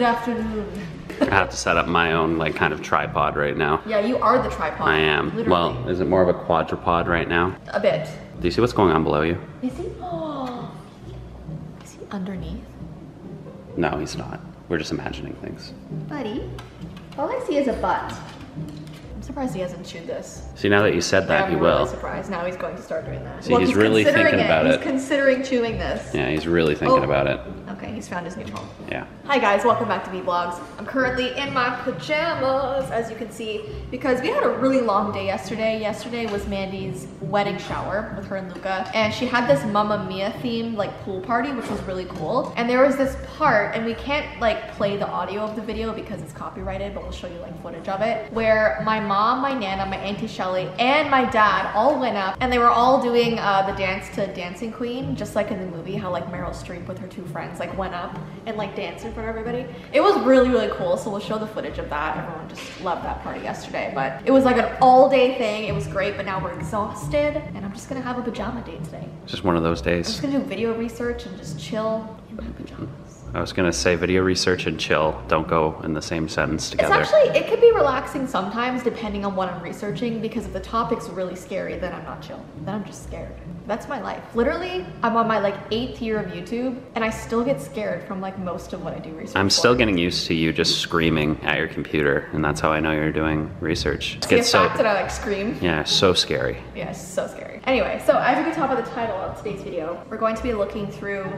Good afternoon. I have to set up my own like kind of tripod right now. Yeah, you are the tripod. I am. Literally. Well, is it more of a quadrupod right now? A bit. Do you see what's going on below you? Is he? Oh, is he underneath? No, he's not. We're just imagining things. Buddy, all I see is a butt. I'm surprised he hasn't chewed this. See, now that you said that, yeah, he will. I'm really surprised. Now he's going to start doing that. See, well, he's really thinking about it. He's considering chewing this. Yeah, he's really thinking about it. Okay, he's found his new home. Yeah. Hi guys, welcome back to Vee Vlogs. I'm currently in my pajamas, as you can see, because we had a really long day yesterday. Yesterday was Mandy's wedding shower with her and Luca, and she had this Mamma Mia themed like pool party, which was really cool. And there was this part, and we can't like play the audio of the video because it's copyrighted, but we'll show you like footage of it, where my mom, my nana, my auntie Shelly, and my dad all went up, and they were all doing the dance to Dancing Queen, just like in the movie, how like Meryl Streep with her two friends like went up and like danced in front of everybody. It was really, really cool. So we'll show the footage of that. Everyone just loved that party yesterday, but it was like an all-day thing. It was great, but now we're exhausted, and I'm just gonna have a pajama day today. Just one of those days. I'm just gonna do video research and just chill in my pajamas. I was gonna say video research and chill don't go in the same sentence together. It's actually, it could be relaxing sometimes depending on what I'm researching, because if the topic's really scary, then I'm not chill. Then I'm just scared. That's my life. Literally, I'm on my like 8th year of YouTube, and I still get scared from like most of what I do research. I'm still getting used to you just screaming at your computer, and that's how I know you're doing research. It gets so, that I like scream. Yeah, so scary. Yeah, it's so scary. Anyway, so as you can tell by the title of today's video, we're going to be looking through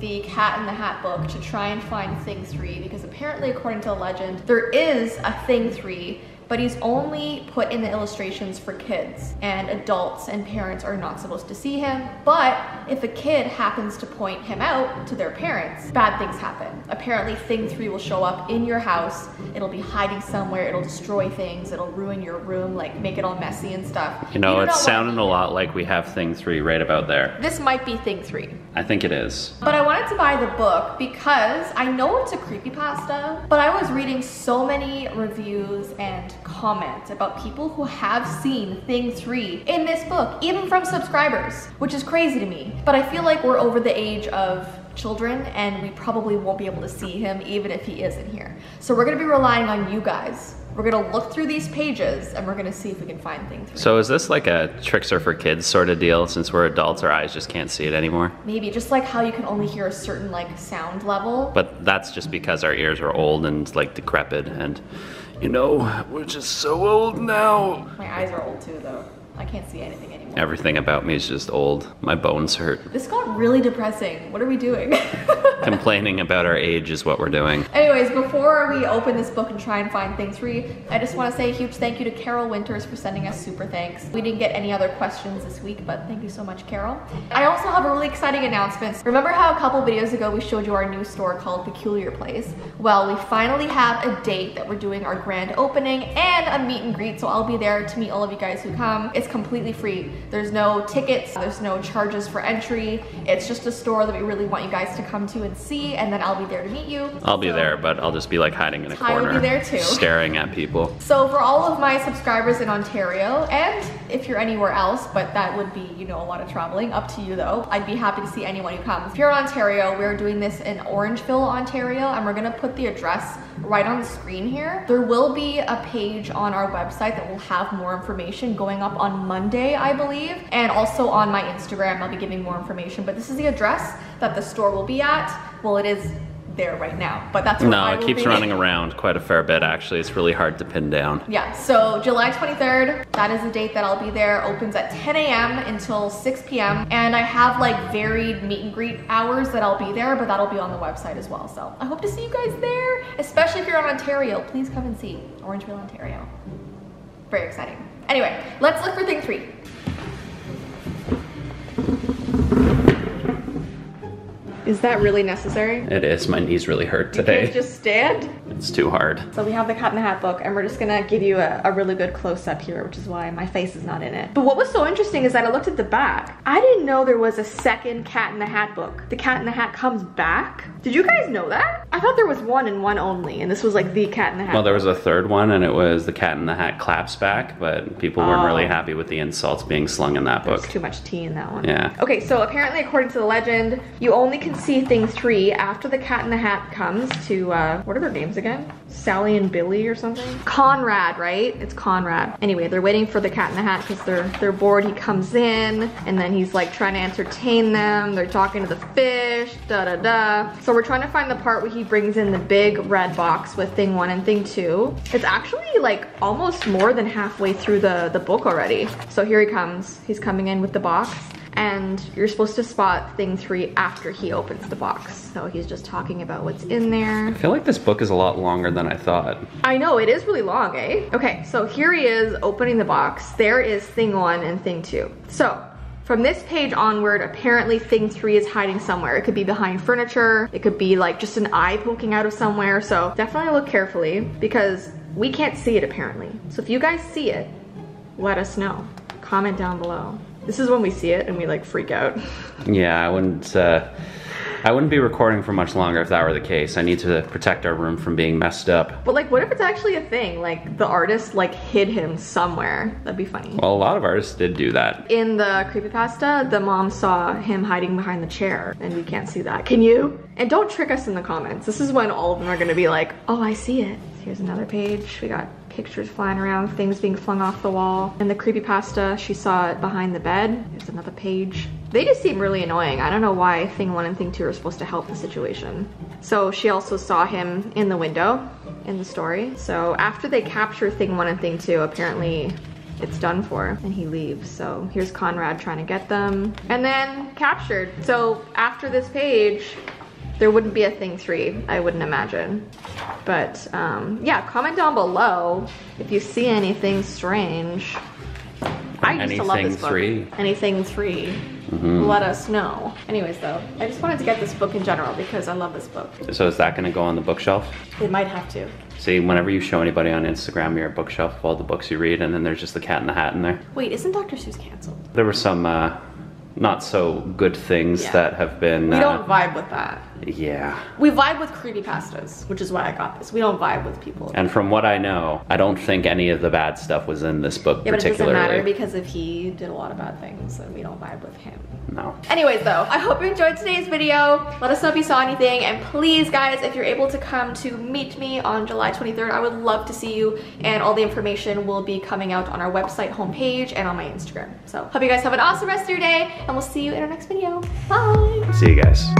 the Cat in the Hat book to try and find Thing 3, because apparently, according to the legend, there is a Thing 3, but he's only put in the illustrations for kids, and adults and parents are not supposed to see him. But if a kid happens to point him out to their parents, bad things happen. Apparently Thing 3 will show up in your house, it'll be hiding somewhere, it'll destroy things, it'll ruin your room, like make it all messy and stuff. You know, it's sounding a lot like we have Thing 3 right about there. This might be Thing 3. I think it is. But I wanted to buy the book because I know it's a creepypasta, but I was reading so many reviews and comments about people who have seen Thing 3 in this book, even from subscribers, which is crazy to me. But I feel like we're over the age of children, and we probably won't be able to see him even if he is in here. So we're gonna be relying on you guys. We're gonna look through these pages, and we're gonna see if we can find Thing 3. So is this like a tricks are for kids sort of deal, since we're adults, our eyes just can't see it anymore? Maybe, just like how you can only hear a certain like sound level. But that's just because our ears are old and like decrepit, and you know, we're just so old now. My eyes are old too though. I can't see anything anymore. Everything about me is just old. My bones hurt. This got really depressing. What are we doing? Complaining about our age is what we're doing. Anyways, before we open this book and try and find Thing 3, I just want to say a huge thank you to Carol Winters for sending us super thanks. We didn't get any other questions this week, but thank you so much, Carol. I also have a really exciting announcement. Remember how a couple videos ago we showed you our new store called Peculiar Place? Well, we finally have a date that we're doing our grand opening and a meet and greet, so I'll be there to meet all of you guys who come. It's completely free. There's no tickets, there's no charges for entry. It's just a store that we really want you guys to come to and see, and then I'll be there to meet you. I'll be there, but I'll just be like hiding in a corner. I will be there too. Staring at people. So for all of my subscribers in Ontario, and if you're anywhere else, but that would be, you know, a lot of traveling, up to you though. I'd be happy to see anyone who comes. If you're in Ontario, we're doing this in Orangeville, Ontario, and we're gonna put the address right on the screen here. There will be a page on our website that will have more information going up on Monday, I believe, and also on my Instagram, I'll be giving more information, but this is the address that the store will be at. Well, it is there right now, but that's where I will be. No, it keeps running around quite a fair bit, actually. It's really hard to pin down. Yeah, so July 23rd, that is the date that I'll be there. Opens at 10 a.m. until 6 p.m. And I have like varied meet and greet hours that I'll be there, but that'll be on the website as well. So I hope to see you guys there, especially if you're in Ontario. Please come and see Orangeville, Ontario. Very exciting. Anyway, let's look for Thing 3. Is that really necessary? It is. My knees really hurt today. You can't just stand? It's too hard. So we have the Cat in the Hat book, and we're just gonna give you a really good close-up here, which is why my face is not in it. But what was so interesting is that I looked at the back. I didn't know there was a second Cat in the Hat book. The Cat in the Hat comes back. Did you guys know that? I thought there was one and one only, and this was like the Cat in the Hat. Well, there was a third one, and it was the Cat in the Hat Claps Back, but people weren't really happy with the insults being slung in that book. There's too much tea in that one. Yeah. Okay, so apparently, according to the legend, you only can see Thing 3 after the Cat in the Hat comes to, what are their names again? Sally and Billy or something? Conrad, right? It's Conrad. Anyway, they're waiting for the Cat in the Hat because they're bored. He comes in, and then he's like trying to entertain them. They're talking to the fish, da-da-da. So we're trying to find the part where he brings in the big red box with Thing 1 and Thing 2. It's actually like almost more than halfway through the book already. So here he comes. He's coming in with the box. And you're supposed to spot Thing 3 after he opens the box. So he's just talking about what's in there. I feel like this book is a lot longer than I thought. I know, it is really long, eh? Okay, so here he is opening the box. There is Thing 1 and Thing 2. So, from this page onward, apparently Thing 3 is hiding somewhere. It could be behind furniture. It could be like just an eye poking out of somewhere. So definitely look carefully because we can't see it apparently. So if you guys see it, let us know. Comment down below. This is when we see it and we like freak out. Yeah, I wouldn't be recording for much longer if that were the case. I need to protect our room from being messed up. But like, what if it's actually a thing? Like the artist like hid him somewhere. That'd be funny. Well, a lot of artists did do that. In the creepypasta, the mom saw him hiding behind the chair and we can't see that. Can you? And don't trick us in the comments. This is when all of them are gonna be like, oh, I see it. Here's another page. We got pictures flying around, things being flung off the wall. And the creepypasta, she saw it behind the bed. Here's another page. They just seem really annoying. I don't know why Thing 1 and Thing 2 are supposed to help the situation. So she also saw him in the window in the story. So after they capture Thing 1 and Thing 2, apparently it's done for and he leaves. So here's Conrad trying to get them and then captured. So after this page, there wouldn't be a Thing 3, I wouldn't imagine. But yeah, comment down below if you see anything strange. I used to love this book. Anything 3. Mm-hmm. Let us know. Anyways though, I just wanted to get this book in general because I love this book. So is that gonna go on the bookshelf? It might have to. See, whenever you show anybody on Instagram your bookshelf of all the books you read and then there's just the Cat in the Hat in there. Wait, isn't Dr. Seuss canceled? There were some not so good things that have been... We don't vibe with that. Yeah. We vibe with creepypastas, which is why I got this. We don't vibe with people. And from what I know, I don't think any of the bad stuff was in this book particularly. Yeah, but it doesn't matter because if he did a lot of bad things, then we don't vibe with him. No. Anyways though, I hope you enjoyed today's video. Let us know if you saw anything. And please guys, if you're able to come to meet me on July 23rd, I would love to see you. And all the information will be coming out on our website homepage and on my Instagram. So hope you guys have an awesome rest of your day. And we'll see you in our next video. Bye! See you guys.